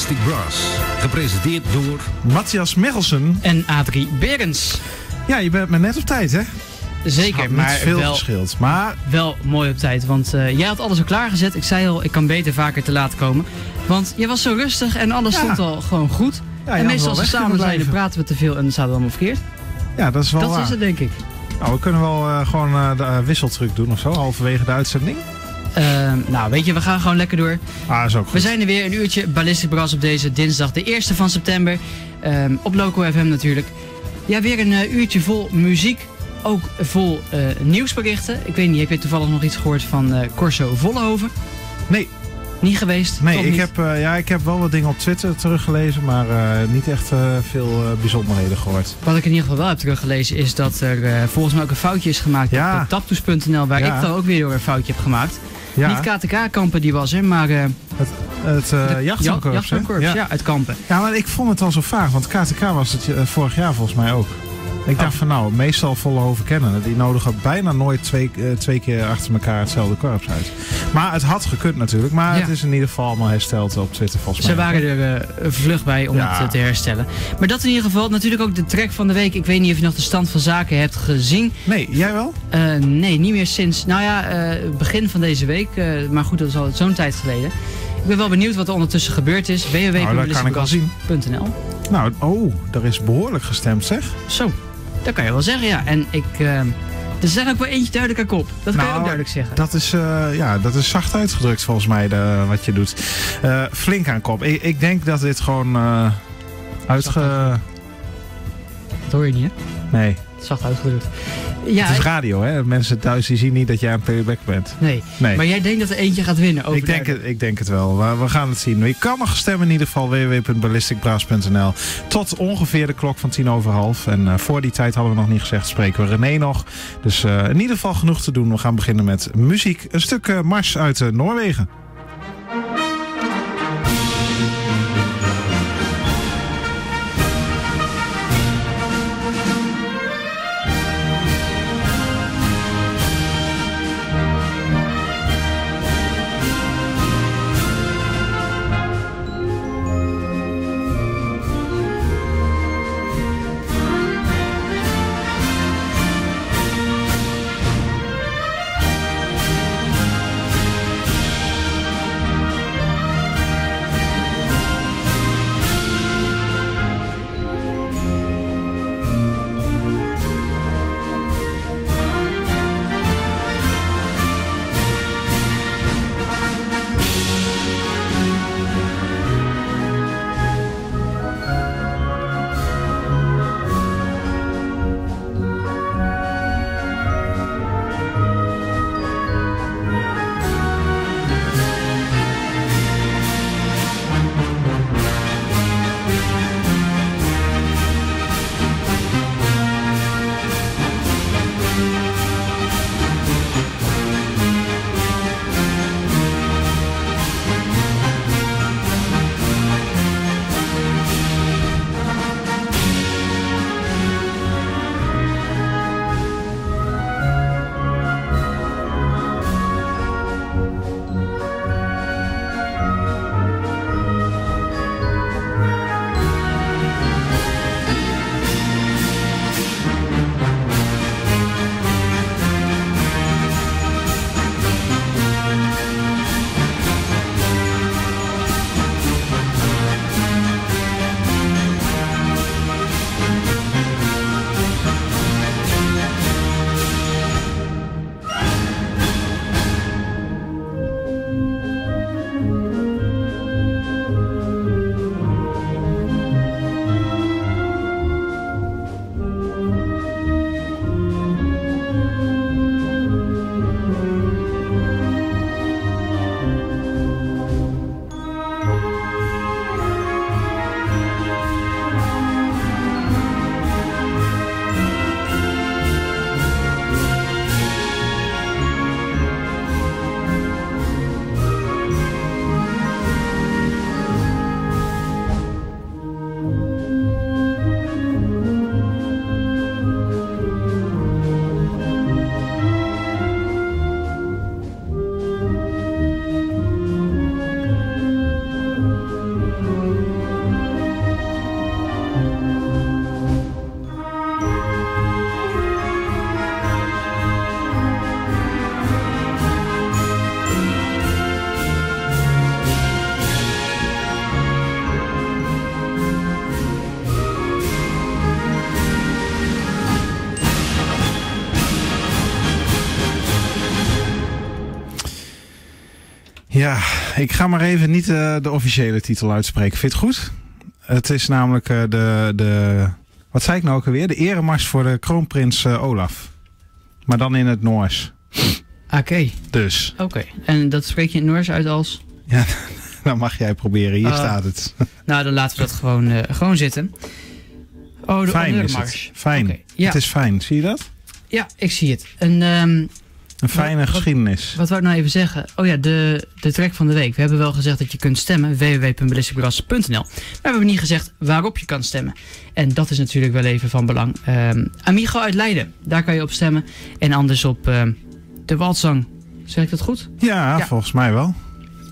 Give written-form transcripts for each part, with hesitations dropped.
Ballistic Brass. Gepresenteerd door Matthias Mechelsen en Adrie Berens. Ja, je bent maar net op tijd, hè? Zeker, maar veel wel, verschilt, maar wel mooi op tijd. Want jij had alles al klaargezet. Ik zei al, ik kan beter vaker te laat komen. Want je was zo rustig en alles stond al gewoon goed. Ja, en meestal als we samen zijn, dan praten we te veel en dan staat het allemaal verkeerd. Ja, dat is wel waar. Is het, denk ik. Nou, we kunnen wel gewoon de wisseltruc doen of zo, halverwege de uitzending. Nou, weet je, we gaan gewoon lekker door. Ah, is ook goed. We zijn er weer, een uurtje Ballistic Brass op deze dinsdag, de 1e van september. Op Loco FM natuurlijk. Ja, weer een uurtje vol muziek. Ook vol nieuwsberichten. Ik weet niet, heb je toevallig nog iets gehoord van Corso Vollenhoven? Nee. Niet geweest? Nee, ik heb wel wat dingen op Twitter teruggelezen, maar niet echt veel bijzonderheden gehoord. Wat ik in ieder geval wel heb teruggelezen is dat er volgens mij ook een foutje is gemaakt op Taptoes.nl, waar ik dan ook weer door een foutje heb gemaakt. Ja. Niet KTK Kampen die was, hè, maar het jachtkorps, ja, uit Kampen. Ja, maar ik vond het al zo vaag, want KTK was het vorig jaar volgens mij ook. Ik dacht van nou, meestal Vollenhoven kennen. Die nodigen bijna nooit twee keer achter elkaar hetzelfde korps uit. Maar het had gekund natuurlijk. Maar het is in ieder geval allemaal hersteld op Twitter volgens mij. Ze waren er vlug bij om het te herstellen. Maar dat in ieder geval. Natuurlijk ook de track van de week. Ik weet niet of je nog de stand van zaken hebt gezien. Nee, jij wel? Nee, niet meer sinds begin van deze week. Maar goed, dat is al zo'n tijd geleden. Ik ben wel benieuwd wat er ondertussen gebeurd is. www.ballisticbrass.nl. Nou, daar is behoorlijk gestemd, zeg. Zo. Dat kan je wel zeggen, ja. En ik, er zijn ook wel eentje duidelijk aan kop. Dat kan je ook duidelijk zeggen. Dat is zacht uitgedrukt volgens mij, wat je doet. Flink aan kop. Ik denk dat dit gewoon Dat hoor je niet, hè? Nee. Zacht uitgedrukt. Ja, het is radio, hè? Mensen thuis die zien niet dat jij een playback bent. Nee. Maar jij denkt dat er eentje gaat winnen? Ik denk het wel. We gaan het zien. Je kan nog stemmen in ieder geval. www.ballisticbrass.nl tot ongeveer de klok van 10:15. En voor die tijd hadden we nog niet gezegd, spreken we René nog. Dus in ieder geval genoeg te doen. We gaan beginnen met muziek. Een stuk mars uit Noorwegen. Ja, ik ga maar even niet de officiële titel uitspreken. Vind je het goed? Het is namelijk wat zei ik nou ook alweer? De eremars voor de kroonprins Olaf. Maar dan in het Noors. Oké. Okay. Dus. Oké. Okay. En dat spreek je in het Noors uit als? Ja, dan mag jij proberen. Hier staat het. Nou, dan laten we dat gewoon zitten. Oh, de fijn is het. Fijn. Okay. Ja. Het is fijn. Zie je dat? Ja, ik zie het. Een fijne geschiedenis. Wat wou ik nou even zeggen? Oh ja, de track van de week. We hebben wel gezegd dat je kunt stemmen. www.ballisticbrass.nl. Maar we hebben niet gezegd waarop je kan stemmen. En dat is natuurlijk wel even van belang. Amigo uit Leiden. Daar kan je op stemmen. En anders op de Wâldsang. Zeg ik dat goed? Ja, ja, volgens mij wel.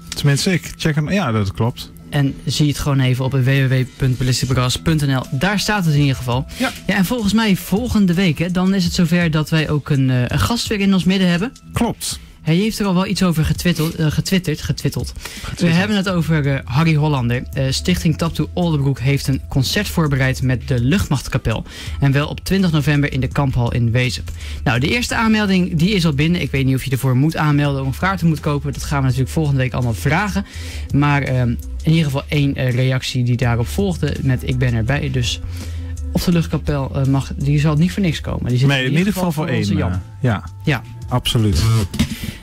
Tenminste, ik check hem. Ja, dat klopt. En zie het gewoon even op www.ballisticbrass.nl. Daar staat het in ieder geval. Ja. Ja, en volgens mij volgende week, hè, dan is het zover dat wij ook een gast weer in ons midden hebben. Klopt. Hij heeft er al wel iets over getwitterd. We hebben het over Harry Hollander. Stichting Taptoe Oldenbroek heeft een concert voorbereid met de Luchtmachtkapel. En wel op 20 november in de kamphal in Wezep. Nou, de eerste aanmelding die is al binnen. Ik weet niet of je ervoor moet aanmelden om kaarten moet kopen. Dat gaan we natuurlijk volgende week allemaal vragen. Maar in ieder geval één reactie die daarop volgde met ik ben erbij. Dus of de Luchtkapel mag, die zal niet voor niks komen. Die zit nee, in ieder geval voor één. Ja. Absoluut.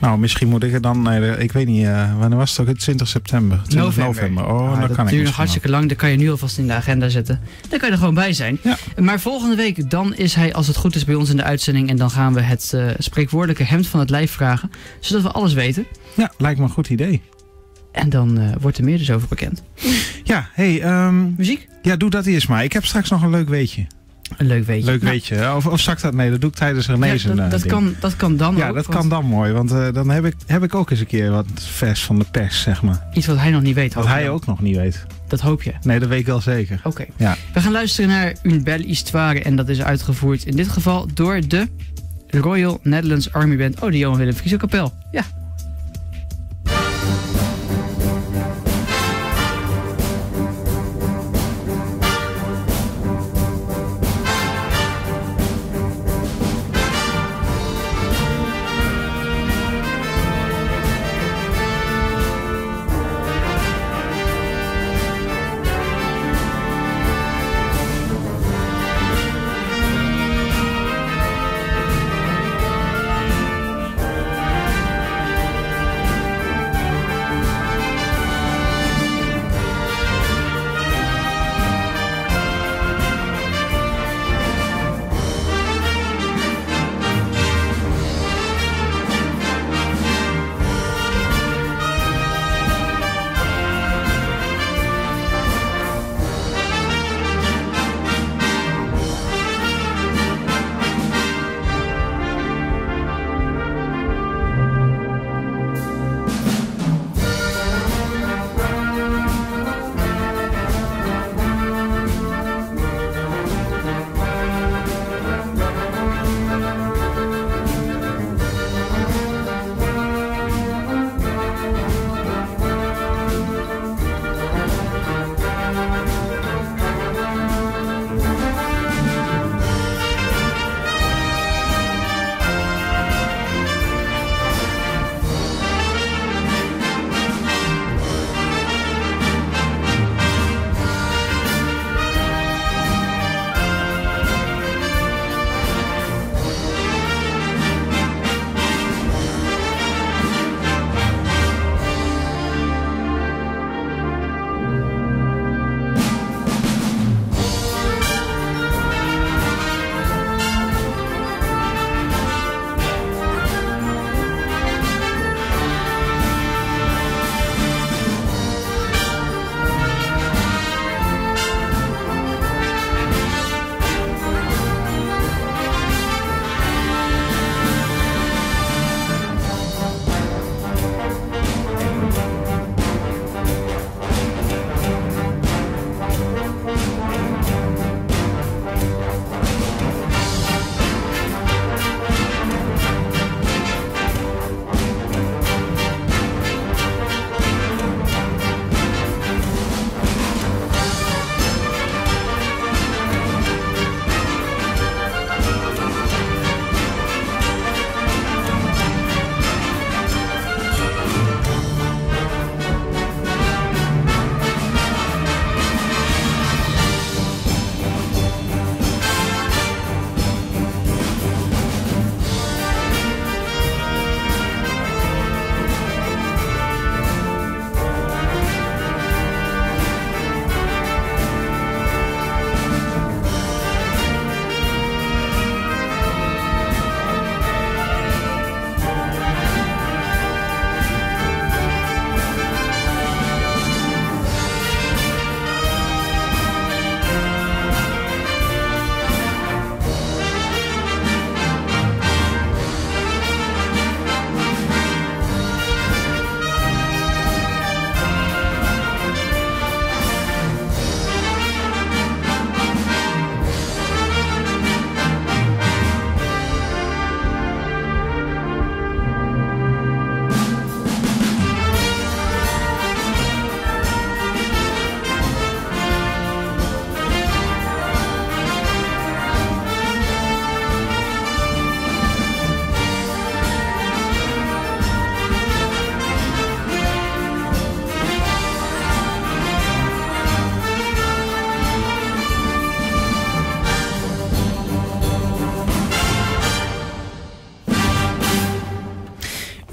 Nou, misschien moet ik er dan... Nee, ik weet niet, wanneer was het ook? Het 20 september. 20 november. Oh, dan kan ik. Het duurt nog hartstikke lang. Dat kan je nu alvast in de agenda zetten. Dan kan je er gewoon bij zijn. Ja. Maar volgende week, dan is hij, als het goed is, bij ons in de uitzending. En dan gaan we het spreekwoordelijke hemd van het lijf vragen. Zodat we alles weten. Ja, lijkt me een goed idee. En dan wordt er meer dus over bekend. Ja, hey, muziek? Ja, doe dat eerst maar. Ik heb straks nog een leuk weetje. Een leuk weetje. Leuk weetje. Of zakt dat mee? Dat doe ik tijdens René's. Ja, dat kan dan. Ja, ook, dat kan dan mooi. Want dan heb ik ook eens een keer wat vers van de pers, zeg maar. Iets wat hij nog niet weet. Wat hij ook nog niet weet. Dat hoop je? Nee, dat weet ik wel zeker. Oké. Okay. Ja. We gaan luisteren naar Une Belle Histoire. En dat is uitgevoerd in dit geval door de Royal Netherlands Army Band. Oh, de Johan Willem Frieso Kapel. Ja.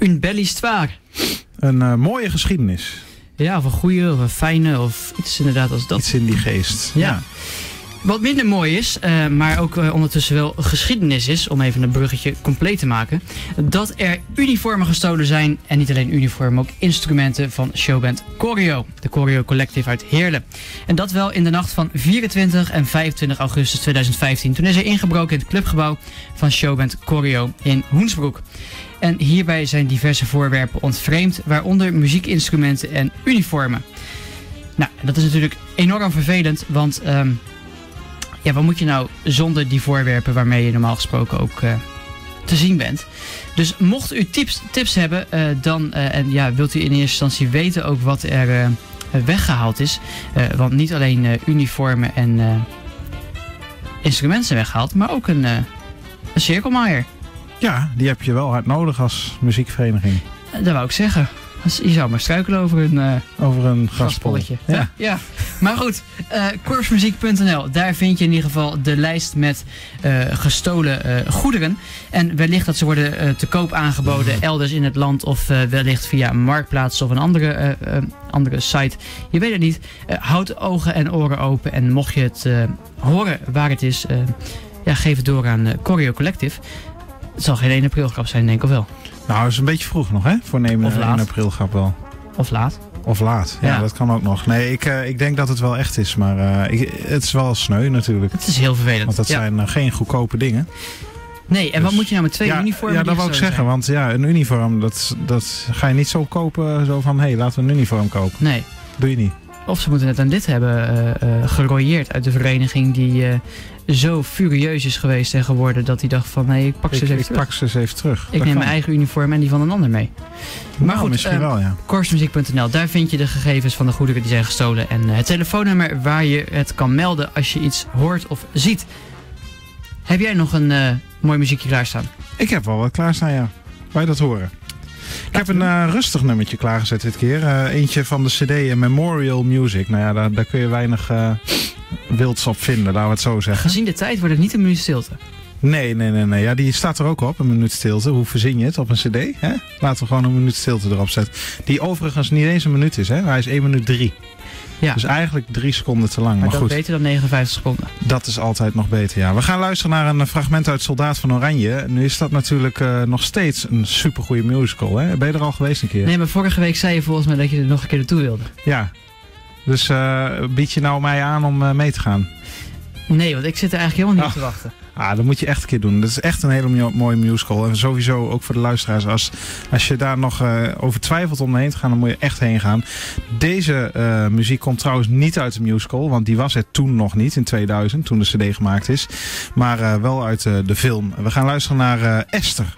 Une belle histoire. Een mooie geschiedenis. Ja, of een goede, of een fijne, of iets inderdaad als dat. Iets in die geest. Ja. Wat minder mooi is, maar ook ondertussen wel geschiedenis is, om even een bruggetje compleet te maken, dat er uniformen gestolen zijn. En niet alleen uniformen, ook instrumenten van showband Corio. De Choreo Collective uit Heerlen. En dat wel in de nacht van 24 en 25 augustus 2015. Toen is er ingebroken in het clubgebouw van showband Corio in Hoensbroek. En hierbij zijn diverse voorwerpen ontvreemd, waaronder muziekinstrumenten en uniformen. Nou, dat is natuurlijk enorm vervelend, want ja, wat moet je nou zonder die voorwerpen waarmee je normaal gesproken ook te zien bent? Dus mocht u tips hebben, dan en ja, wilt u in eerste instantie weten ook wat er weggehaald is. Want niet alleen uniformen en instrumenten zijn weggehaald, maar ook een cirkelmaaier. Ja, die heb je wel hard nodig als muziekvereniging. Dat wou ik zeggen. Je zou maar struikelen over een graspolletje. Ja. Ja, maar goed, korpsmuziek.nl, daar vind je in ieder geval de lijst met gestolen goederen. En wellicht dat ze worden te koop aangeboden elders in het land, of wellicht via een marktplaats of een andere site. Je weet het niet. Houd ogen en oren open, en mocht je het horen waar het is, ja, geef het door aan Choreo Collective. Het zal geen 1 aprilgrap zijn, denk ik, of wel? Nou, dat is een beetje vroeg nog, hè? Voor nemen een 1 aprilgrap wel. Of laat. Of laat, ja, dat kan ook nog. Nee, ik denk dat het wel echt is, maar het is wel sneu natuurlijk. Het is heel vervelend. Want dat zijn geen goedkope dingen. Nee, en dus, wat moet je nou met 2 uniformen? Ja, dat wou ik zeggen, want ja, een uniform, dat ga je niet zo kopen, zo van, hé, laten we een uniform kopen. Nee. Doe je niet. Of ze moeten het aan dit hebben gerooieerd uit de vereniging die zo furieus is geweest en geworden dat hij dacht van, hé, ik pak ze eens even terug. Ik neem mijn eigen uniform en die van een ander mee. Maar nou, goed, misschien wel, ja. Korpsmuziek.nl, daar vind je de gegevens van de goederen die zijn gestolen en het telefoonnummer waar je het kan melden als je iets hoort of ziet. Heb jij nog een mooi muziekje klaarstaan? Ik heb wel wat klaarstaan, ja. Wil je dat horen? Ik heb een rustig nummertje klaargezet dit keer. Eentje van de cd Memorial Music. Nou ja, daar kun je weinig wilds op vinden, laten we het zo zeggen. Gezien de tijd wordt het niet een minuut stilte. Nee. Ja, die staat er ook op, een minuut stilte. Hoe verzin je het op een cd? Hè? Laten we gewoon een minuut stilte erop zetten. Die overigens niet eens een minuut is, hè? Hij is 1 minuut 3. Ja. Dus eigenlijk 3 seconden te lang. Maar dat goed, beter dan 59 seconden. Dat is altijd nog beter, ja. We gaan luisteren naar een fragment uit Soldaat van Oranje. Nu is dat natuurlijk nog steeds een supergoeie musical, hè? Ben je er al geweest een keer? Nee, maar vorige week zei je volgens mij dat je er nog een keer naartoe wilde. Ja. Dus bied je nou mij aan om mee te gaan? Nee, want ik zit er eigenlijk helemaal niet op te wachten. Ah, dat moet je echt een keer doen. Dat is echt een hele mooie musical. En sowieso ook voor de luisteraars. Als je daar nog over twijfelt om heen te gaan, dan moet je echt heen gaan. Deze muziek komt trouwens niet uit de musical. Want die was er toen nog niet, in 2000, toen de cd gemaakt is. Maar wel uit de film. We gaan luisteren naar Esther.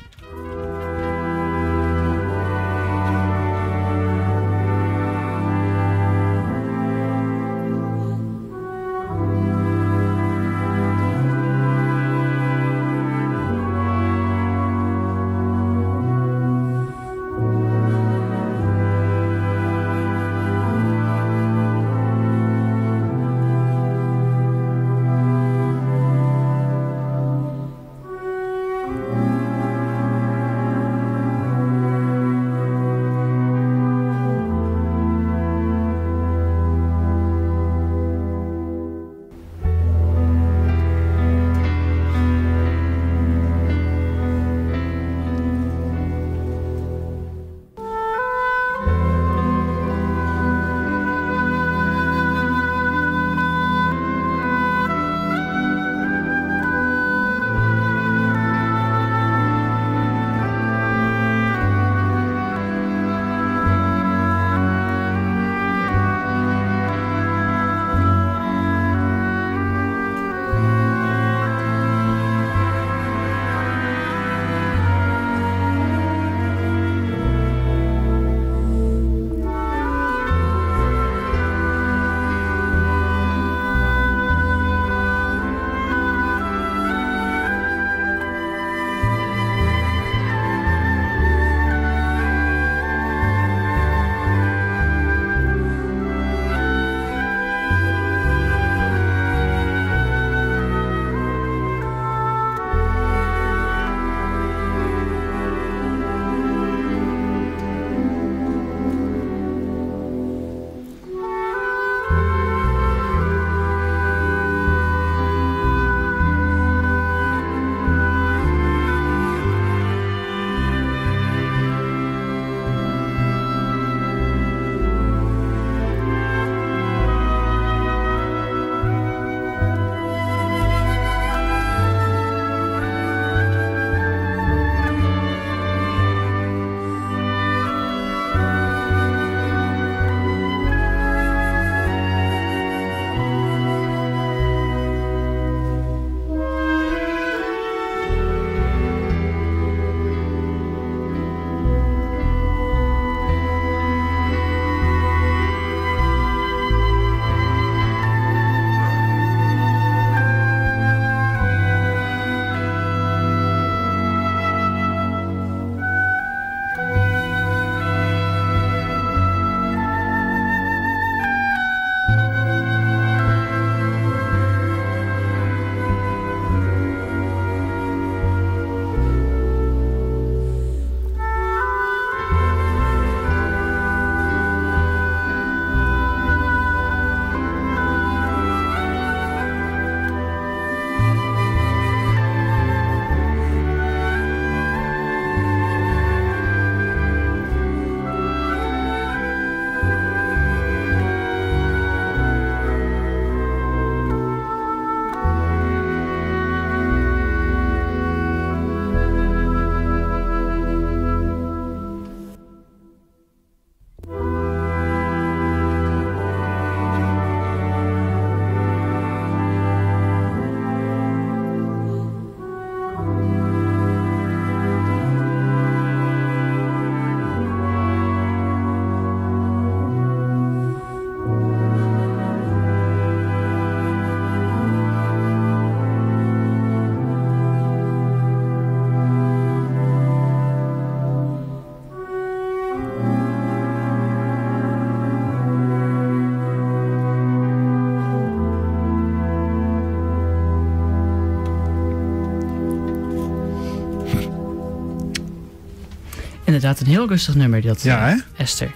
inderdaad een heel rustig nummer, dat ja, Esther.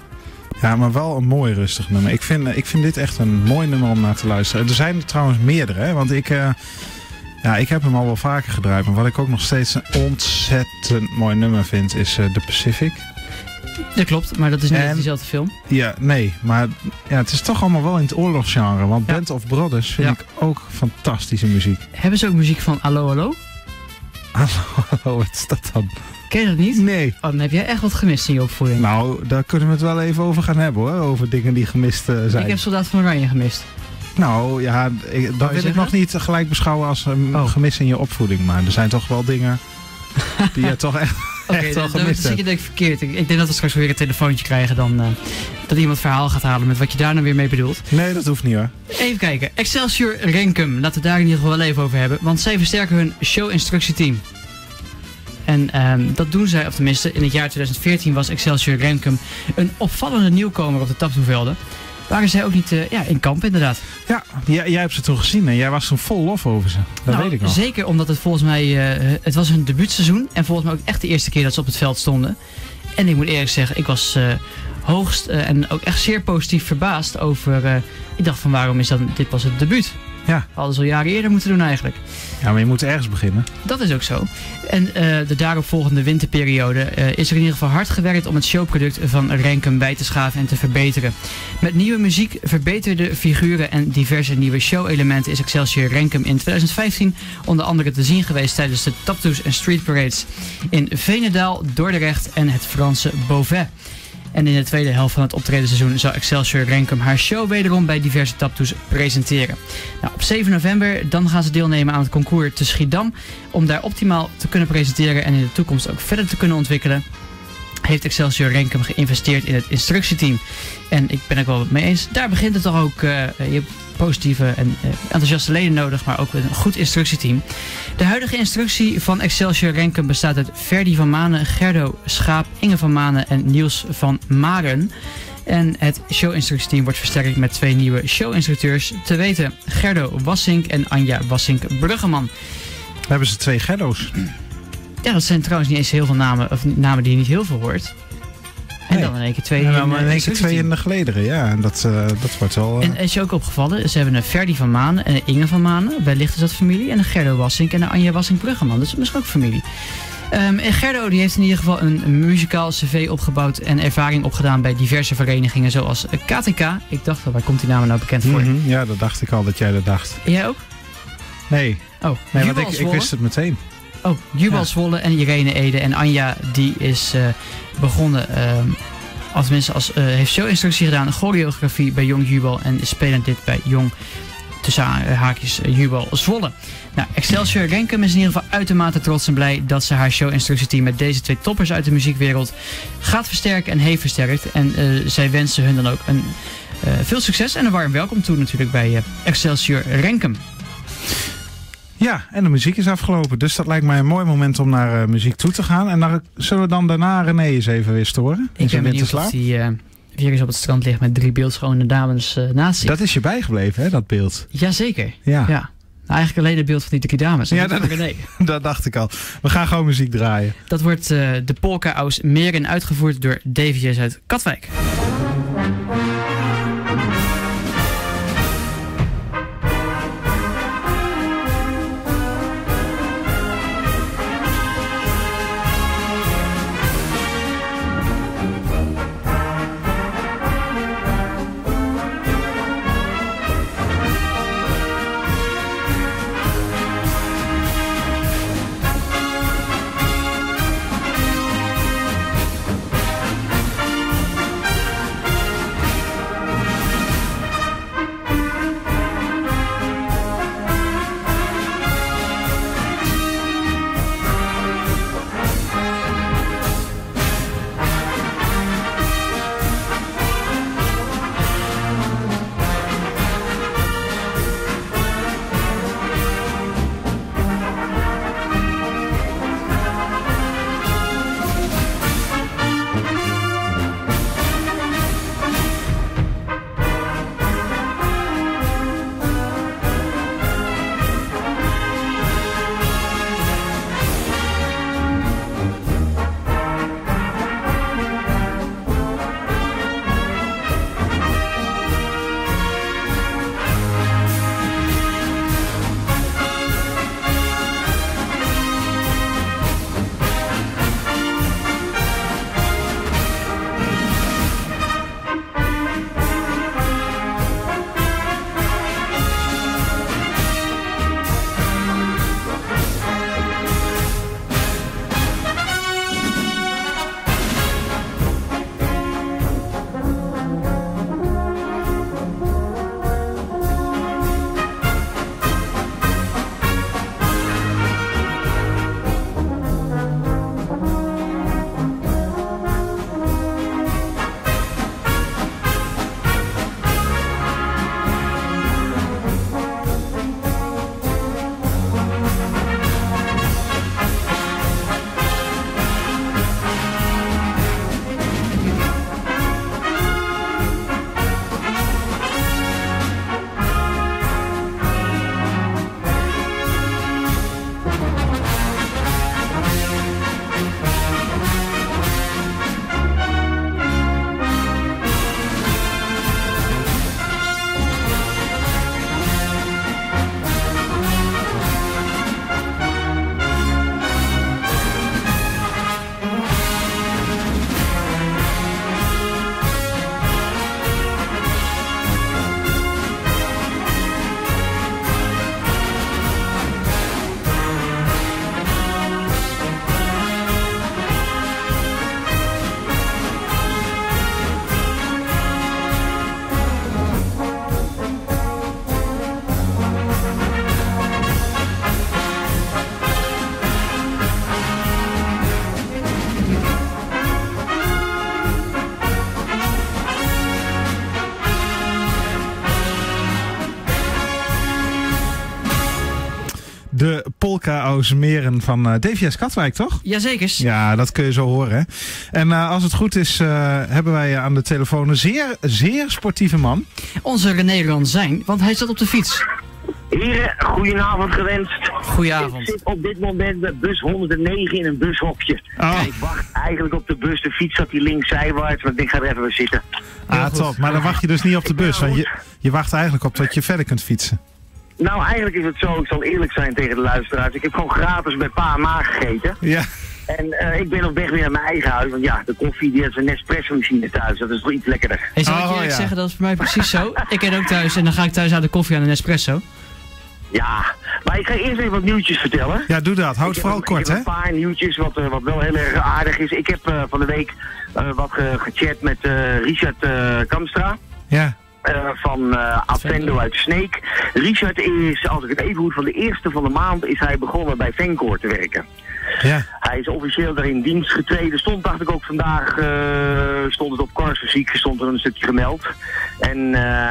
Ja, maar wel een mooi rustig nummer. Ik vind dit echt een mooi nummer om naar te luisteren. Er zijn er trouwens meerdere, hè? Want ik heb hem al wel vaker gedraaid. Maar wat ik ook nog steeds een ontzettend mooi nummer vind, is The Pacific. Dat klopt, maar dat is niet diezelfde film. Ja, nee, maar ja, het is toch allemaal wel in het oorlogsgenre. Want Band of Brothers vind ik ook fantastische muziek. Hebben ze ook muziek van Allo Allo? Hallo, wat is dat dan? Ken je dat niet? Nee. Oh, dan heb jij echt wat gemist in je opvoeding. Nou, daar kunnen we het wel even over gaan hebben hoor. Over dingen die gemist zijn. Ik heb Soldaat van Oranje gemist. Nou, ja, dat wil ik nog niet gelijk beschouwen als een gemist in je opvoeding. Maar er zijn toch wel dingen die je toch echt... Oké, dat zit je denk ik verkeerd. Ik denk dat we straks weer een telefoontje krijgen dan dat iemand verhaal gaat halen met wat je daar nou weer mee bedoelt. Nee, dat hoeft niet hoor. Even kijken. Excelsior Renkum. Laten we daar in ieder geval wel even over hebben. Want zij versterken hun show-instructieteam. En dat doen zij, of tenminste in het jaar 2014 was Excelsior Renkum een opvallende nieuwkomer op de taptoevelden. Waren zij ook niet in kamp inderdaad? Ja, jij hebt ze toen gezien en jij was toen vol lof over ze. Dat weet ik nog. Zeker omdat het volgens mij, het was hun debuutseizoen en volgens mij ook echt de eerste keer dat ze op het veld stonden. En ik moet eerlijk zeggen, ik was hoogst en ook echt zeer positief verbaasd over, ik dacht van waarom is dit pas het debuut? Ja. Hadden ze al jaren eerder moeten doen eigenlijk. Ja, maar je moet ergens beginnen. Dat is ook zo. En de daaropvolgende winterperiode is er in ieder geval hard gewerkt om het showproduct van Renkum bij te schaven en te verbeteren. Met nieuwe muziek, verbeterde figuren en diverse nieuwe show-elementen is Excelsior Renkum in 2015 onder andere te zien geweest tijdens de Taptoes en Street Parades in Veenendaal, Dordrecht en het Franse Beauvais. En in de tweede helft van het optredenseizoen zal Excelsior Renkum haar show wederom bij diverse taptoes presenteren. Nou, op 7 november dan gaan ze deelnemen aan het concours te Schiedam. Om daar optimaal te kunnen presenteren en in de toekomst ook verder te kunnen ontwikkelen, heeft Excelsior Renkum geïnvesteerd in het instructieteam. En ik ben het wel mee eens, daar begint het toch ook... positieve en enthousiaste leden nodig, maar ook een goed instructieteam. De huidige instructie van Excelsior Renkum bestaat uit Ferdi van Manen, Gerdo Schaap, Inge van Manen en Niels van Maren. En het show-instructieteam wordt versterkt met 2 nieuwe show-instructeurs, te weten Gerdo Wassink en Anja Wassink-Bruggeman. Daar hebben ze 2 Gerdo's. Ja, dat zijn trouwens niet eens heel veel namen, of namen die je niet heel veel hoort. En dan in één keer 2 in de gelederen, ja. En dat wordt wel... En is je ook opgevallen, ze hebben een Ferdi van Manen en een Inge van Manen. Wellicht is dat familie. En een Gerdo Wassink en een Anja Wassink-Bruggeman. Dus misschien ook familie. En Gerdo die heeft in ieder geval een muzikaal cv opgebouwd en ervaring opgedaan bij diverse verenigingen zoals KTK. Ik dacht wel, waar komt die naam nou bekend voor? Ja, dat dacht ik al dat jij dat dacht. En jij ook? Nee. Oh, nee, want ik wist het meteen. Oh, Jubal Zwolle en Irene Ede. En Anja die is begonnen, tenminste heeft show-instructie gedaan, choreografie bij Jong Jubal en spelend dit bij Jong, tussen haakjes, Jubal Zwolle. Nou, Excelsior Renkum is in ieder geval uitermate trots en blij dat ze haar show-instructieteam met deze 2 toppers uit de muziekwereld gaat versterken en heeft versterkt. En zij wensen hun dan ook veel succes en een warm welkom toe natuurlijk bij Excelsior Renkum. Ja, en de muziek is afgelopen. Dus dat lijkt mij een mooi moment om naar muziek toe te gaan. En zullen we dan daarna René eens even weer storen? Ik ben benieuwd of hij weer eens op het strand ligt met 3 beeldschone dames naast zich. Dat is je bijgebleven, hè, dat beeld? Jazeker. Ja. Nou, eigenlijk alleen het beeld van die 3 dames. Dat dacht ik al. We gaan gewoon muziek draaien. Dat wordt de polka aus Meren uitgevoerd door DVS uit Katwijk. Polka aus Meren van DVS Katwijk, toch? Jazeker. Ja, dat kun je zo horen. Hè? En als het goed is, hebben wij aan de telefoon een zeer, zeer sportieve man. Onze René Ranzijn, want hij zat op de fiets. Heren, goedenavond gewenst. Goedenavond. Ik zit op dit moment bij bus 109 in een bushokje. Oh. Ik wacht eigenlijk op de bus. De fiets zat hier links zijwaarts, maar ik ga er even bij zitten. Ah, top. Maar dan wacht je dus niet op de bus. Want je wacht eigenlijk op dat je verder kunt fietsen. Nou, eigenlijk is het zo. Ik zal eerlijk zijn tegen de luisteraars. Ik heb gewoon gratis bij pa en ma gegeten. Ja. En ik ben op weg weer naar mijn eigen huis, want ja, de koffie die heeft een Nespresso-machine thuis, dat is wel iets lekkerder. Hey, zal ik eerlijk zeggen, dat is voor mij precies zo. Ik eet ook thuis en dan ga ik thuis aan de koffie aan een Nespresso. Ja, maar ik ga eerst even wat nieuwtjes vertellen. Ja, doe dat. Houd vooral kort, hè? Ik heb een paar nieuwtjes, wat wel heel erg aardig is. Ik heb van de week wat gechat met Richard Kamstra. Ja. Van Advendo uit Sneek. Richard is, als ik het even hoor, van de eerste van de maand is hij begonnen bij Fancore te werken. Ja. Hij is officieel daar in dienst getreden. Stond, dacht ik ook vandaag, stond het op Corso Ziek, stond er een stukje gemeld. En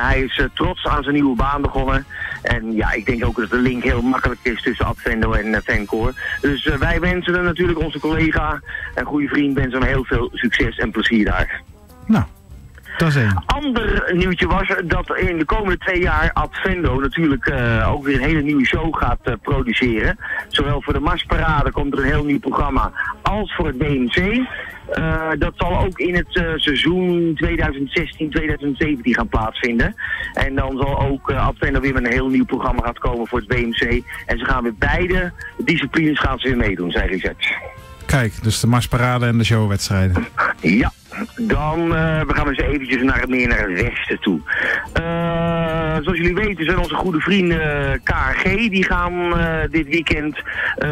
hij is trots aan zijn nieuwe baan begonnen. En ja, ik denk ook dat de link heel makkelijk is tussen Advendo en Fancore. Dus wij wensen hem natuurlijk, onze collega en goede vriend, wensen hem heel veel succes en plezier daar. Nou. Ander nieuwtje was dat in de komende 2 jaar Advendo natuurlijk ook weer een hele nieuwe show gaat produceren. Zowel voor de Marsparade komt er een heel nieuw programma als voor het DMC. Dat zal ook in het seizoen 2016-2017 gaan plaatsvinden. En dan zal ook Advendo weer met een heel nieuw programma gaan komen voor het DMC. En ze gaan weer beide disciplines gaan ze weer meedoen, zei Richard. Kijk, dus de Marsparade en de showwedstrijden. Ja. Dan we gaan dus eventjes meer naar het westen toe. Zoals jullie weten zijn onze goede vrienden KRG, die gaan dit weekend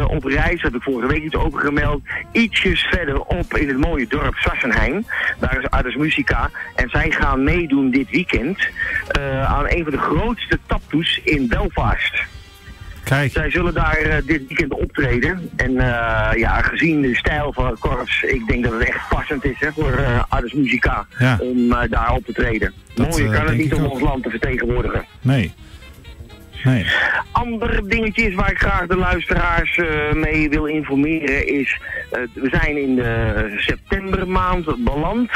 op reis, dat heb ik vorige week iets over gemeld, ietsjes verder op in het mooie dorp Sassenheim. Daar is Ars Musica en zij gaan meedoen dit weekend aan een van de grootste taptoes in Belfast. Kijk. Zij zullen daar dit weekend optreden. En ja, gezien de stijl van Korps, ik denk dat het echt passend is, hè, voor Ars Musica, ja, om daar op te treden. Mooi, je kan het niet om ons land te vertegenwoordigen. Nee. Nee. Ander dingetjes waar ik graag de luisteraars mee wil informeren is, we zijn in de septembermaand beland.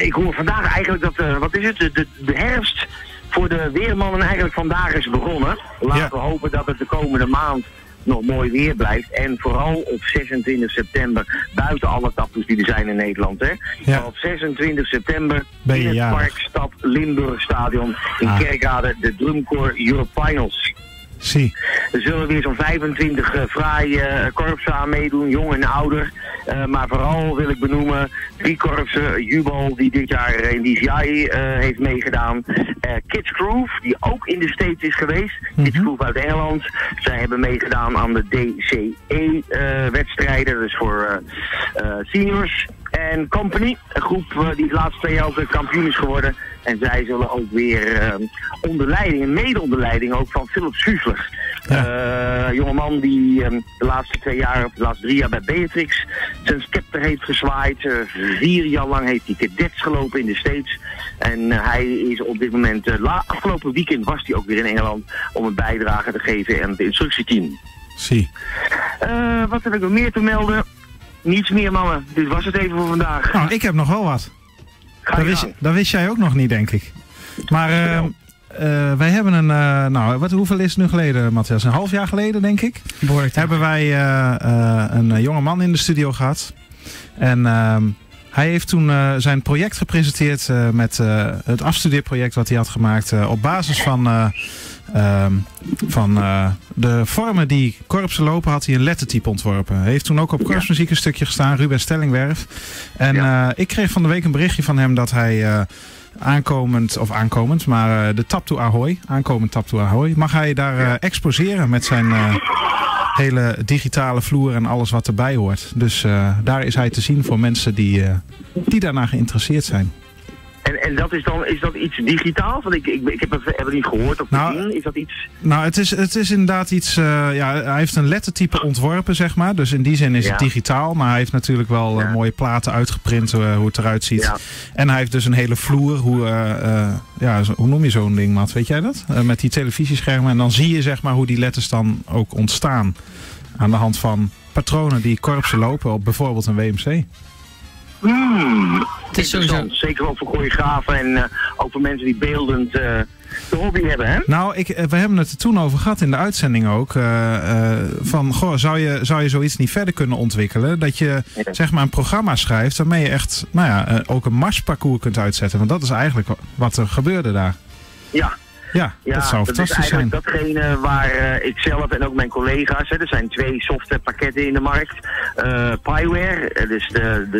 Ik hoor vandaag eigenlijk dat, wat is het, de herfst voor de weermannen eigenlijk vandaag is begonnen. Laten we hopen dat het de komende maand nog mooi weer blijft. En vooral op 26 september, buiten alle taptoes die er zijn in Nederland, hè. Ja. Op 26 september ben je in het Parkstad Limburg Stadion in Kerkrade de Drumcore Europe Finals. Zie. Er zullen weer zo'n 25 fraaie korpsen aan meedoen, jong en ouder. Maar vooral wil ik benoemen 3 korpsen. Jubal, die dit jaar in DVI heeft meegedaan. Kids Groove, die ook in de States is geweest. Mm-hmm. Kids Groove uit Engeland. Zij hebben meegedaan aan de DCE-wedstrijden, dus voor seniors. En Company, een groep die de laatste 2 jaar ook kampioen is geworden. En zij zullen ook weer onder leiding, mede onder leiding ook van Philip Schuffler. Ja. Jongeman die de laatste 2 jaar, de laatste 3 jaar bij Beatrix zijn scepter heeft gezwaaid. 4 jaar lang heeft hij cadets gelopen in de States. En hij is op dit moment, afgelopen weekend was hij ook weer in Engeland om een bijdrage te geven aan het instructieteam. Zie. Wat heb ik nog meer te melden? Niets meer, mannen. Dit was het even voor vandaag. Nou, ik heb nog wel wat. Dat wist jij ook nog niet, denk ik. Maar wij hebben een... nou, hoeveel is het nu geleden, Matthias? Een half jaar geleden, denk ik. Behoorlijk. Hebben wij een jonge man in de studio gehad. En hij heeft toen zijn project gepresenteerd met het afstudeerproject wat hij had gemaakt. Op basis van de vormen die korpsen lopen, had hij een lettertype ontworpen. Hij heeft toen ook op korpsmuziek een stukje gestaan, Ruben Stellingwerf. En ik kreeg van de week een berichtje van hem dat hij de Taptoe Ahoy, aankomend Taptoe Ahoy, mag hij daar exposeren met zijn hele digitale vloer en alles wat erbij hoort. Dus daar is hij te zien voor mensen die daarna geïnteresseerd zijn. En dat is dan, is dat iets digitaals? Want ik heb het niet gehoord of gezien. Is dat iets? Nou, het is inderdaad iets, ja, hij heeft een lettertype ontworpen, zeg maar. Dus in die zin is het digitaal, maar hij heeft natuurlijk wel mooie platen uitgeprint, hoe het eruit ziet. Ja. En hij heeft dus een hele vloer, hoe noem je zo'n ding, Matt? Weet jij dat? Met die televisieschermen. En dan zie je, zeg maar, hoe die letters dan ook ontstaan. Aan de hand van patronen die korpsen lopen op bijvoorbeeld een WMC. Het is sowieso... Zeker wel voor choreografen en ook voor mensen die beeldend de hobby hebben, hè? Nou, we hebben het er toen over gehad in de uitzending ook. Van, goh, zou je zoiets niet verder kunnen ontwikkelen? Dat je, zeg maar, een programma schrijft waarmee je echt, nou ja, ook een marsparcours kunt uitzetten. Want dat is eigenlijk wat er gebeurde daar. Ja. Ja, dat zou fantastisch zijn. Dat is eigenlijk datgene waar ik zelf en ook mijn collega's... Hè, er zijn 2 softwarepakketten in de markt. PyWare, dus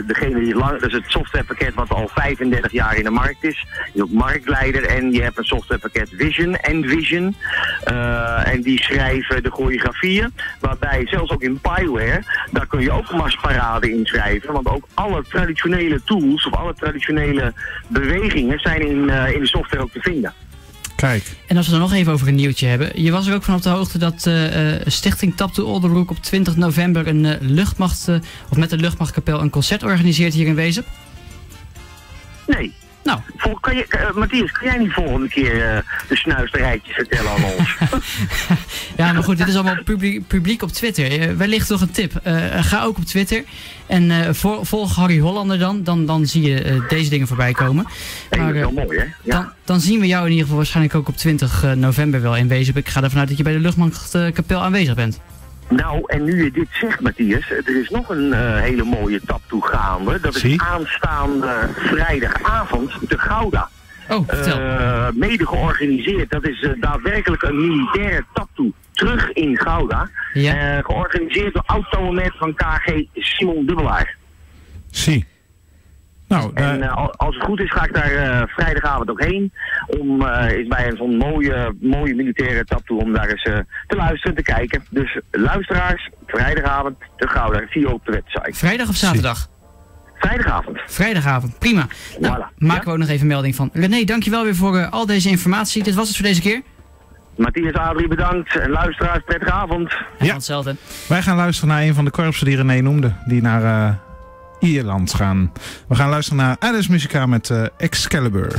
degene die dat is het softwarepakket wat al 35 jaar in de markt is. Je hebt marktleider en je hebt een softwarepakket Vision en Vision. En die schrijven de choreografieën. Waarbij zelfs ook in PyWare, daar kun je ook marsparade inschrijven. Want ook alle traditionele tools of alle traditionele bewegingen zijn in de software ook te vinden. Kijk. En als we het nog even over een nieuwtje hebben. Je was er ook van op de hoogte dat Stichting Taptoe Oldenbroek op 20 november een met de Luchtmachtkapel een concert organiseert hier in Wezep? Nee. Nou. Matthias, kan jij niet volgende keer de snuisterijtjes vertellen aan ons? Ja, maar goed, dit is allemaal publiek op Twitter. Wellicht toch een tip. Ga ook op Twitter en volg Harry Hollander dan zie je deze dingen voorbij komen. Maar, dat is wel mooi, hè? Ja. Dan zien we jou in ieder geval waarschijnlijk ook op 20 november wel in Wezep. Ik ga ervan uit dat je bij de Luchtmachtkapel aanwezig bent. Nou, en nu je dit zegt, Matthias, er is nog een hele mooie taptoe gaande. Dat is aanstaande vrijdagavond de Gouda. Oh, vertel. Mede georganiseerd. Dat is daadwerkelijk een militaire taptoe terug in Gouda. Ja. Georganiseerd door oud-toneelmeester van KG Simon Dubbelaar. Zie. Nou, en als het goed is ga ik daar vrijdagavond ook heen om bij een zo'n mooie militaire taptoe om daar eens te luisteren, te kijken. Dus luisteraars, vrijdagavond te Gouda, zie je op de website. Vrijdag of zaterdag? Vrijdagavond. Vrijdagavond, prima. Nou, voilà. Maken we ook nog even melding van. René, dankjewel weer voor al deze informatie. Dit was het voor deze keer. Matthias, Adrie, bedankt. En luisteraars, prettige avond. En hetzelfde. Wij gaan luisteren naar een van de korpsen die René noemde, die naar... Ierland gaan. We gaan luisteren naar Addis Musica met Excalibur.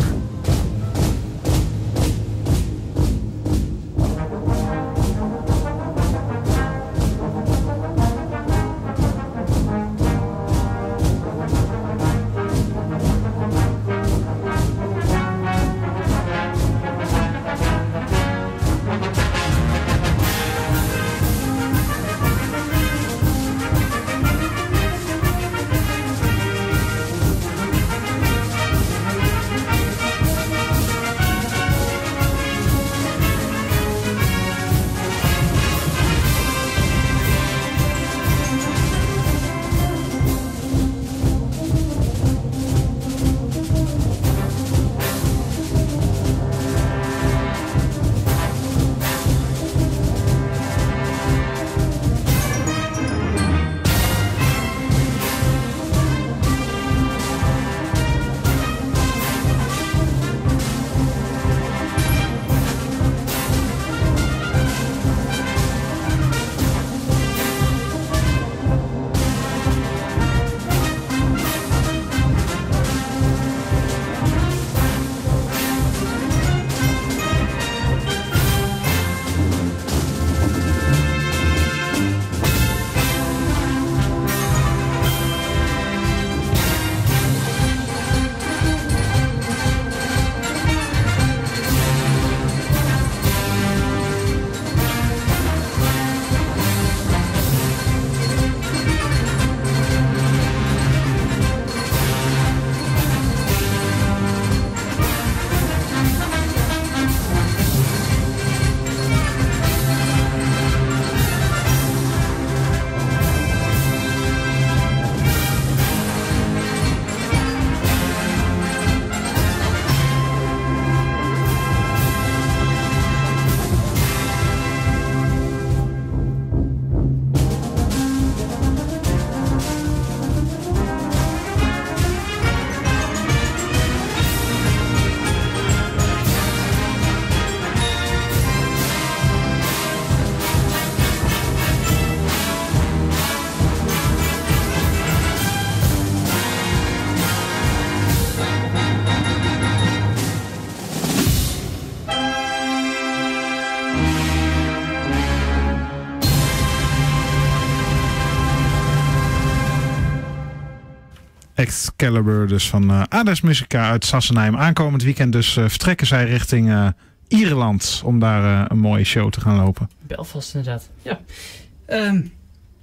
Excalibur dus van Ades Musica uit Sassenheim. Aankomend weekend dus vertrekken zij richting Ierland om daar een mooie show te gaan lopen. Belfast inderdaad, ja.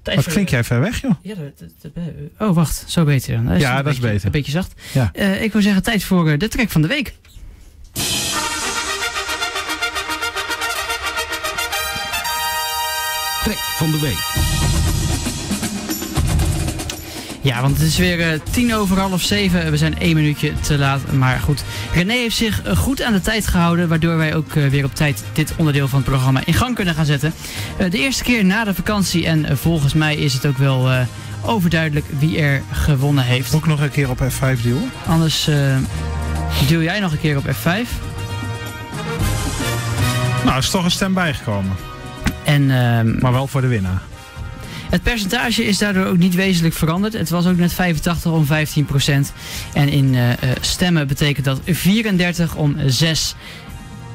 Wat klink jij ver weg, joh? Ja, oh, wacht. Zo beter. Dat is ja, dat is beter. Een beetje zacht. Ja. Ik wil zeggen, tijd voor de track van de week. Track van de week. Ja, want het is weer 7:10. We zijn 1 minuutje te laat, maar goed. René heeft zich goed aan de tijd gehouden, waardoor wij ook weer op tijd dit onderdeel van het programma in gang kunnen gaan zetten. De eerste keer na de vakantie en volgens mij is het ook wel overduidelijk wie er gewonnen heeft. Ook nog een keer op F5 duwen? Anders duw jij nog een keer op F5. Nou, is toch een stem bijgekomen. En, maar wel voor de winnaar. Het percentage is daardoor ook niet wezenlijk veranderd. Het was ook net 85 om 15%. En in stemmen betekent dat 34 om 6.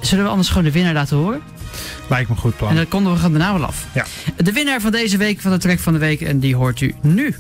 Zullen we anders gewoon de winnaar laten horen? Lijkt me een goed plan. En dan konden we gaan daarna wel af. Ja. De winnaar van deze week, van de track van de week, en die hoort u nu.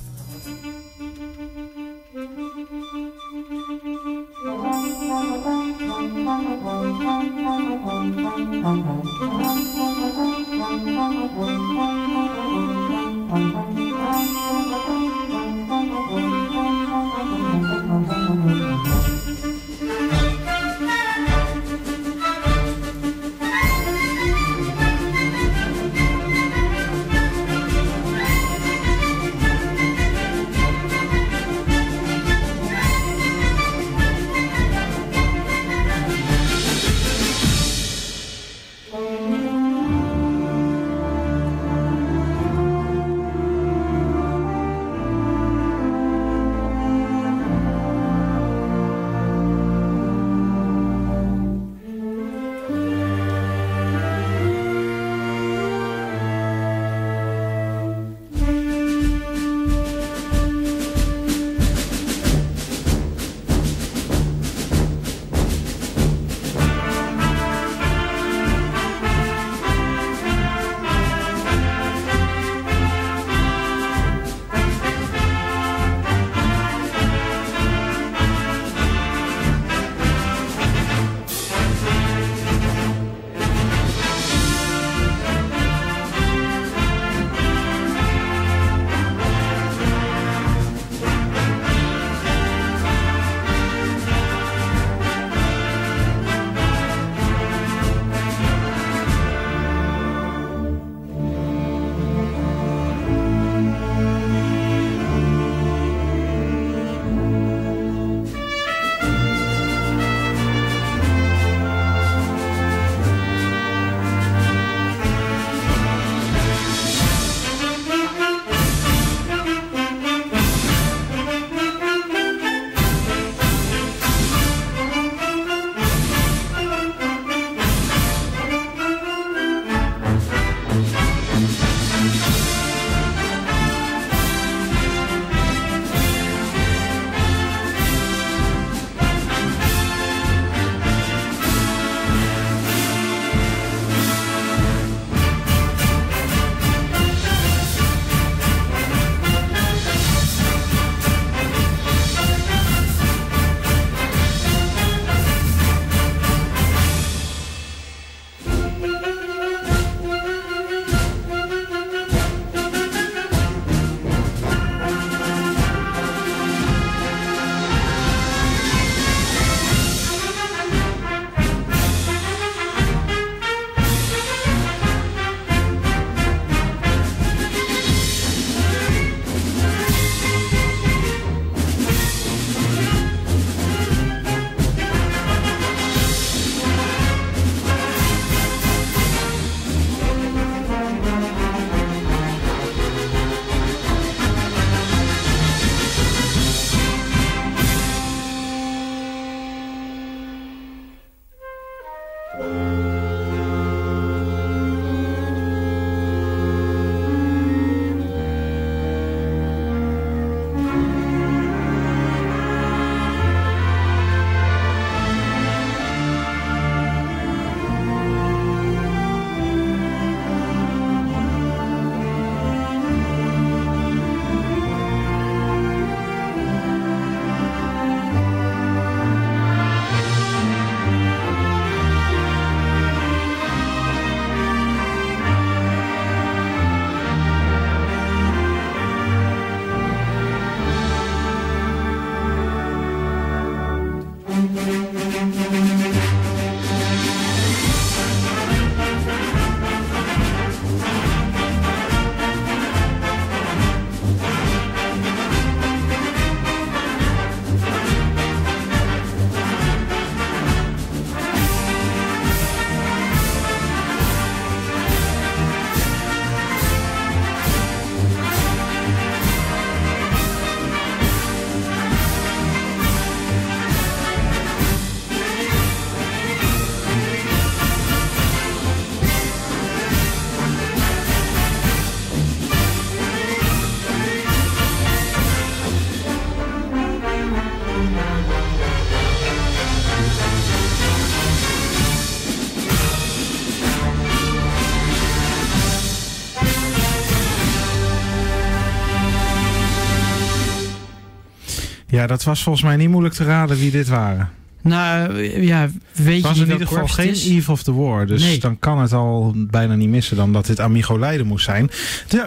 Ja, dat was volgens mij niet moeilijk te raden wie dit waren. Nou, ja, weet je, was in ieder geval geen Eve of the War. Dus nee, dan kan het al bijna niet missen dan dat dit Amigo Leiden moest zijn.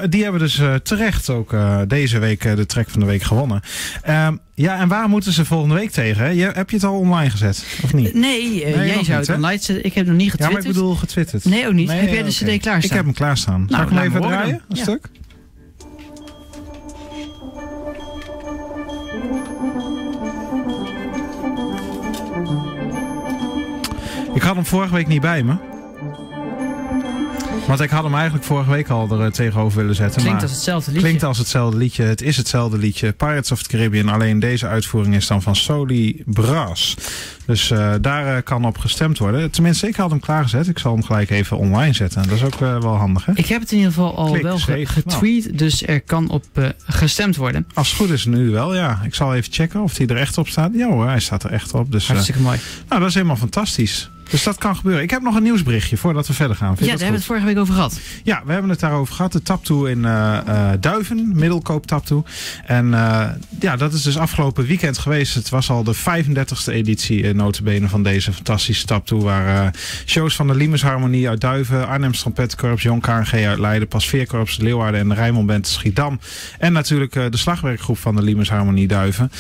Die hebben dus terecht ook deze week de track van de week gewonnen. Ja, en waar moeten ze volgende week tegen? Heb je het al online gezet, of niet? Nee, jij zou het online zetten. Ik heb het nog niet getwitterd. Ja, maar ik bedoel getwitterd. Nee, ook niet. Nee, heb jij de cd klaarstaan? Ik heb hem klaarstaan. Nou, zal ik hem even draaien? Een stuk? Ik had hem vorige week niet bij me. Want ik had hem eigenlijk vorige week al er tegenover willen zetten. Klinkt als hetzelfde liedje. Klinkt als hetzelfde liedje. Het is hetzelfde liedje. Pirates of the Caribbean. Alleen deze uitvoering is dan van Soli Brass. Dus daar kan op gestemd worden. Tenminste, ik had hem klaargezet. Ik zal hem gelijk even online zetten. Dat is ook wel handig, hè? Ik heb het in ieder geval al wel getweet. Dus er kan op gestemd worden. Als het goed is nu wel, ja. Ik zal even checken of hij er echt op staat. Ja hoor, hij staat er echt op. Dus, hartstikke mooi. Nou, dat is helemaal fantastisch. Dus dat kan gebeuren. Ik heb nog een nieuwsberichtje voordat we verder gaan. Ja, daar hebben we het vorige week over gehad. Ja, we hebben het daarover gehad. De Taptoe in Duiven, middelkoop Taptoe. En ja, dat is dus afgelopen weekend geweest. Het was al de 35e editie notabene van deze fantastische Taptoe. Waar shows van de Liemers Harmonie uit Duiven, Arnhems Trompetkorps, Jong KNG uit Leiden, Pasveerkorps, Leeuwarden en de Rijnmond Band Schiedam. En natuurlijk de slagwerkgroep van de Liemers Harmonie Duiven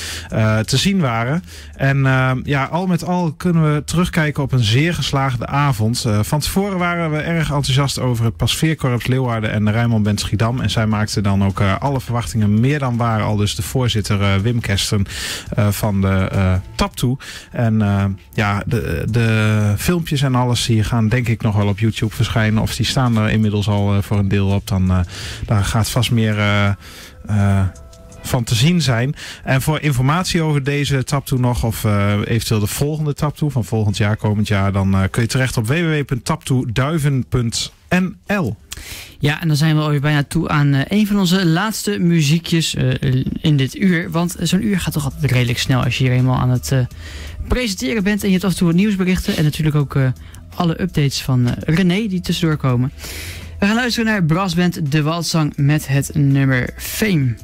te zien waren. En ja, al met al kunnen we terugkijken op een zeer geslaagde avond. Van tevoren waren we erg enthousiast over het Pasveerkorps Leeuwarden en de Rijnmond Band Schiedam. En zij maakten dan ook alle verwachtingen meer dan waar. Al dus de voorzitter Wim Kersten van de Taptoe. En ja, de filmpjes en alles die gaan denk ik nog wel op YouTube verschijnen. Of die staan er inmiddels al voor een deel op. Dan daar gaat vast meer van te zien zijn. En voor informatie over deze Taptoe nog, of eventueel de volgende Taptoe van volgend jaar, komend jaar, dan kun je terecht op www.taptoeduiven.nl. Ja, en dan zijn we alweer bijna toe aan een van onze laatste muziekjes in dit uur. Want zo'n uur gaat toch altijd redelijk snel als je hier eenmaal aan het presenteren bent. En je hebt af en toe wat nieuwsberichten en natuurlijk ook alle updates van René die tussendoor komen. We gaan luisteren naar brassband De Wâldsang met het nummer Fame.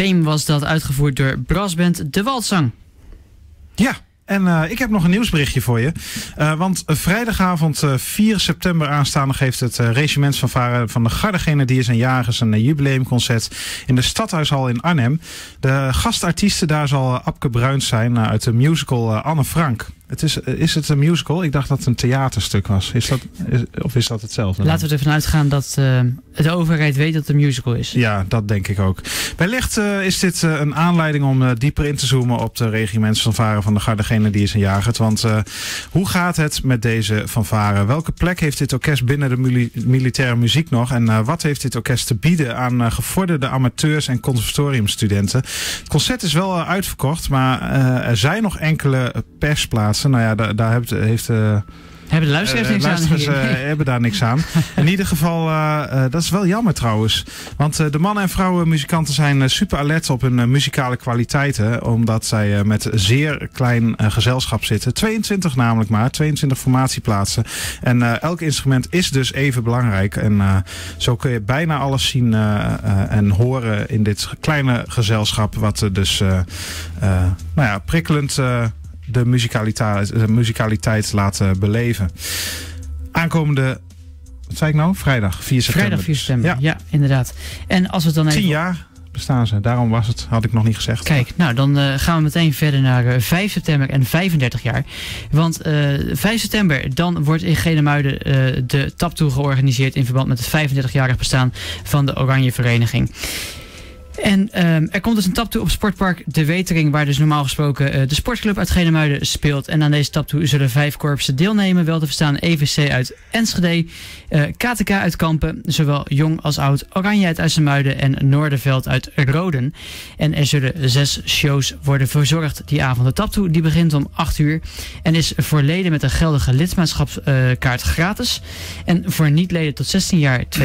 Fame was dat, uitgevoerd door brassband De Wâldsang. Ja. En ik heb nog een nieuwsberichtje voor je. Want vrijdagavond 4 september aanstaande geeft het regimentsfanfare van de Gardegenadiers en Jagers een jubileumconcert in de Stadhuishal in Arnhem. De gastartiesten daar zal Abke Bruins zijn uit de musical Anne Frank. Het is het een musical? Ik dacht dat het een theaterstuk was. Of is dat hetzelfde? Laten we ervan uitgaan dat de overheid weet dat het een musical is. Ja, dat denk ik ook. Wellicht is dit een aanleiding om dieper in te zoomen op de regimentsfanfare van de Gardegenadiers en Jagers. Want hoe gaat het met deze fanfare? Welke plek heeft dit orkest binnen de militaire muziek nog? En wat heeft dit orkest te bieden aan gevorderde amateurs en conservatoriumstudenten? Het concert is wel uitverkocht, maar er zijn nog enkele persplaatsen. Nou ja, hebben de luisteraars hebben daar niks aan. In ieder geval, dat is wel jammer trouwens. Want de mannen en vrouwen muzikanten zijn super alert op hun muzikale kwaliteiten. Omdat zij met zeer klein gezelschap zitten. 22 namelijk maar. 22 formatieplaatsen. En elk instrument is dus even belangrijk. En zo kun je bijna alles zien en horen in dit kleine gezelschap. Wat dus nou ja, prikkelend... De muzikaliteit laten beleven. Aankomende, wat zei ik nou? Vrijdag 4 september. Vrijdag 4 september, ja, inderdaad. En als we dan even... 10 jaar bestaan ze, daarom was het, had ik nog niet gezegd. Kijk, nou dan gaan we meteen verder naar 5 september en 35 jaar. Want 5 september, dan wordt in Genemuiden de Taptoe georganiseerd... in verband met het 35-jarig bestaan van de Oranje Vereniging. En er komt dus een taptoe op Sportpark De Wetering, waar dus normaal gesproken de sportclub uit Genemuiden speelt. En aan deze taptoe zullen 5 korpsen deelnemen, wel te verstaan EVC uit Enschede, KTK uit Kampen, zowel jong als oud, Oranje uit IJsselmuiden en Noorderveld uit Roden. En er zullen 6 shows worden verzorgd die avond. De taptoe die begint om 8 uur en is voor leden met een geldige lidmaatschapskaart gratis. En voor niet-leden tot 16 jaar €2,50.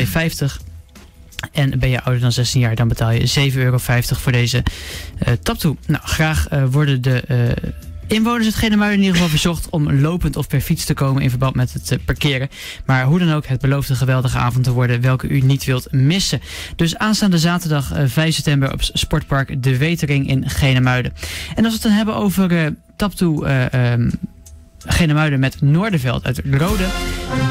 En ben je ouder dan 16 jaar, dan betaal je €7,50 voor deze taptoe. Nou, graag worden de inwoners uit Genemuiden in ieder geval verzocht om lopend of per fiets te komen in verband met het parkeren. Maar hoe dan ook, het belooft een geweldige avond te worden welke u niet wilt missen. Dus aanstaande zaterdag 5 september op Sportpark De Wetering in Genemuiden. En als we het dan hebben over taptoe... Genemuiden met Noorderveld uit Rode.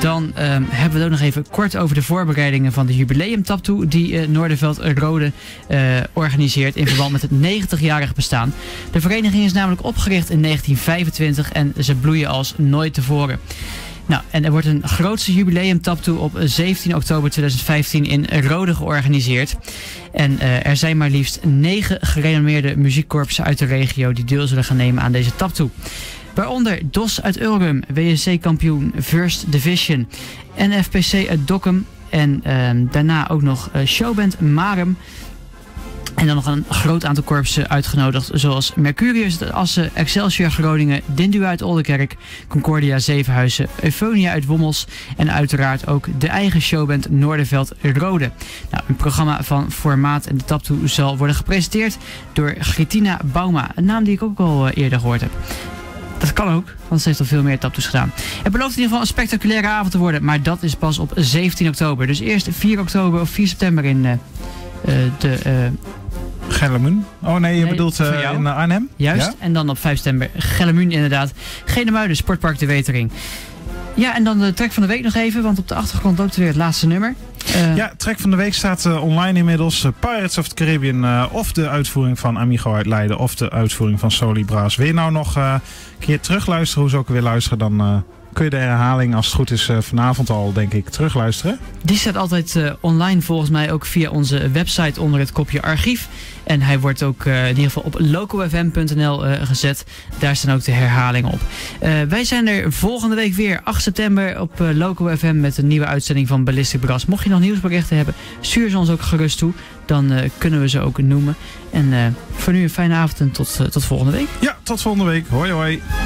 Dan hebben we het ook nog even kort over de voorbereidingen van de jubileumtaptoe die Noorderveld Rode organiseert in verband met het 90-jarig bestaan. De vereniging is namelijk opgericht in 1925 en ze bloeien als nooit tevoren. Nou, en er wordt een grootste jubileumtaptoe op 17 oktober 2015 in Rode georganiseerd. En er zijn maar liefst 9 gerenommeerde muziekkorpsen uit de regio die deel zullen gaan nemen aan deze taptoe. Waaronder DOS uit Ulrum, WSC-kampioen First Division en FPC uit Dokkum. En daarna ook nog showband Marum. En dan nog een groot aantal korpsen uitgenodigd, zoals Mercurius uit Assen, Excelsior Groningen, Dindua uit Oldenkerk, Concordia Zevenhuizen, Euphonia uit Wommels en uiteraard ook de eigen showband Noorderveld Rode. Nou, een programma van formaat en de taptoe zal worden gepresenteerd door Gritina Bauma, een naam die ik ook al eerder gehoord heb. Dat kan ook, want ze heeft al veel meer taptoes gedaan. Het belooft in ieder geval een spectaculaire avond te worden, maar dat is pas op 17 oktober. Dus eerst 4 september in Geldermund. Oh nee, je bedoelt in Arnhem? Juist, ja? En dan op 5 september Geldermund inderdaad. Genemuiden, Sportpark De Wetering. Ja, en dan de track van de week nog even, want op de achtergrond loopt er weer het laatste nummer. Ja, track van de week staat online inmiddels. Pirates of the Caribbean, of de uitvoering van Amigo uit Leiden, of de uitvoering van Soli Brass. Wil je nou nog een keer terugluisteren, hoe ze ook weer luisteren, dan kun je de herhaling, als het goed is, vanavond al, denk ik, terugluisteren. Die staat altijd online volgens mij ook via onze website onder het kopje archief. En hij wordt ook in ieder geval op locofm.nl gezet. Daar staan ook de herhalingen op. Wij zijn er volgende week weer, 8 september, op Loco FM met een nieuwe uitzending van Ballistic Brass. Mocht je nog nieuwsberichten hebben, stuur ze ons ook gerust toe. Dan kunnen we ze ook noemen. En voor nu een fijne avond en tot volgende week. Ja, tot volgende week. Hoi hoi.